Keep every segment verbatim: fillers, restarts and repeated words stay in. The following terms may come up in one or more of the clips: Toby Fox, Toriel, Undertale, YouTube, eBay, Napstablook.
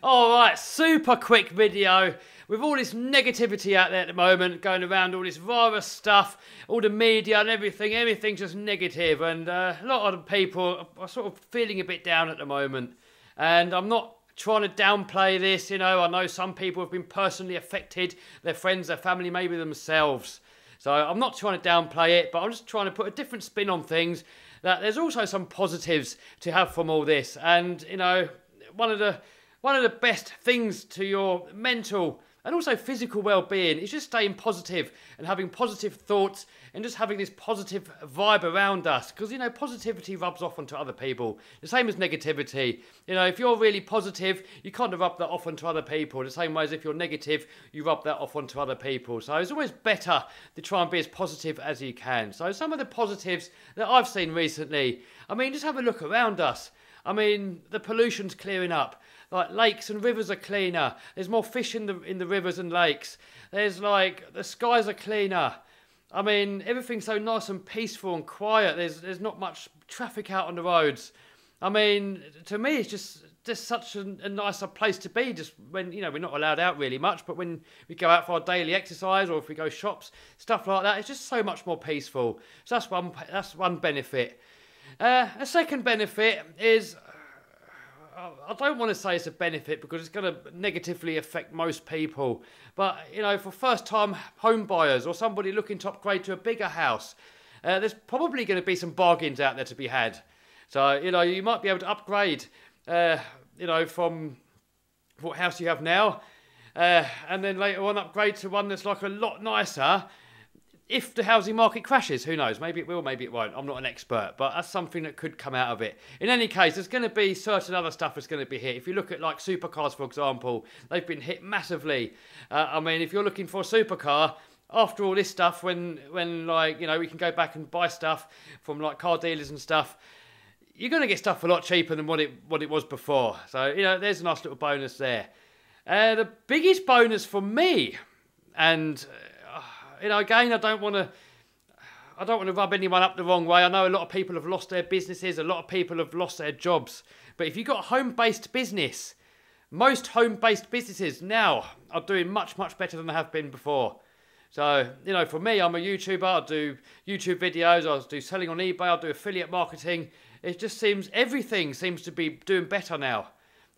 Alright, super quick video. With all this negativity out there at the moment, going around all this virus stuff, all the media and everything, everything's just negative, and uh, a lot of people are sort of feeling a bit down at the moment. And I'm not trying to downplay this, you know, I know some people have been personally affected, their friends, their family, maybe themselves. So I'm not trying to downplay it, but I'm just trying to put a different spin on things, that there's also some positives to have from all this. And, you know, one of the, one of the best things to your mental and also physical well-being is just staying positive and having positive thoughts and just having this positive vibe around us. Because, you know, positivity rubs off onto other people. The same as negativity. You know, if you're really positive, you kind of rub that off onto other people. The same way as if you're negative, you rub that off onto other people. So it's always better to try and be as positive as you can. So some of the positives that I've seen recently, I mean, just have a look around us. I mean, the pollution's clearing up. Like, lakes and rivers are cleaner. There's more fish in the in the rivers and lakes. There's, like, the skies are cleaner. I mean, everything's so nice and peaceful and quiet. There's there's not much traffic out on the roads. I mean, to me, it's just just such a, a nicer place to be. Just when, you know, we're not allowed out really much, but when we go out for our daily exercise, or if we go shops, stuff like that, it's just so much more peaceful. So that's one that's one benefit. Uh, a second benefit is, I don't want to say it's a benefit because it's going to negatively affect most people. But, you know, for first-time home buyers or somebody looking to upgrade to a bigger house, uh, there's probably going to be some bargains out there to be had. So, you know, you might be able to upgrade, uh, you know, from what house you have now, uh, and then later on upgrade to one that's like a lot nicer. If the housing market crashes, who knows? Maybe it will, maybe it won't. I'm not an expert, but that's something that could come out of it. In any case, there's going to be certain other stuff that's going to be hit. If you look at, like, supercars, for example, they've been hit massively. Uh, I mean, if you're looking for a supercar, after all this stuff, when, when, like, you know, we can go back and buy stuff from, like, car dealers and stuff, you're going to get stuff a lot cheaper than what it, what it was before. So, you know, there's a nice little bonus there. Uh, the biggest bonus for me, and... you know, again, I don't want to, I don't want to rub anyone up the wrong way. I know a lot of people have lost their businesses, a lot of people have lost their jobs. But if you've got a home-based business, most home-based businesses now are doing much, much better than they have been before. So, you know, for me, I'm a YouTuber. I do YouTube videos. I do selling on eBay. I do affiliate marketing. It just seems everything seems to be doing better now.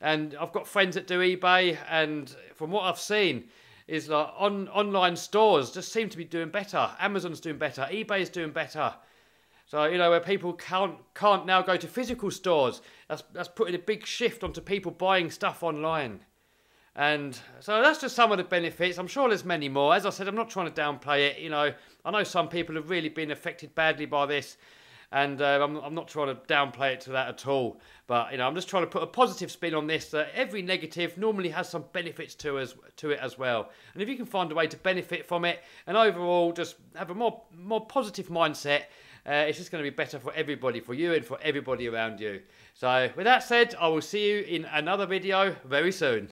And I've got friends that do eBay, and from what I've seen, is like on, online stores just seem to be doing better. Amazon's doing better. eBay's doing better. So, you know, where people can't, can't now go to physical stores, that's, that's putting a big shift onto people buying stuff online. And so that's just some of the benefits. I'm sure there's many more. As I said, I'm not trying to downplay it. You know, I know some people have really been affected badly by this. And uh, I'm, I'm not trying to downplay it to that at all. But, you know, I'm just trying to put a positive spin on this, that every negative normally has some benefits to, us, to it as well. And if you can find a way to benefit from it and overall just have a more, more positive mindset, uh, it's just going to be better for everybody, for you and for everybody around you. So with that said, I will see you in another video very soon.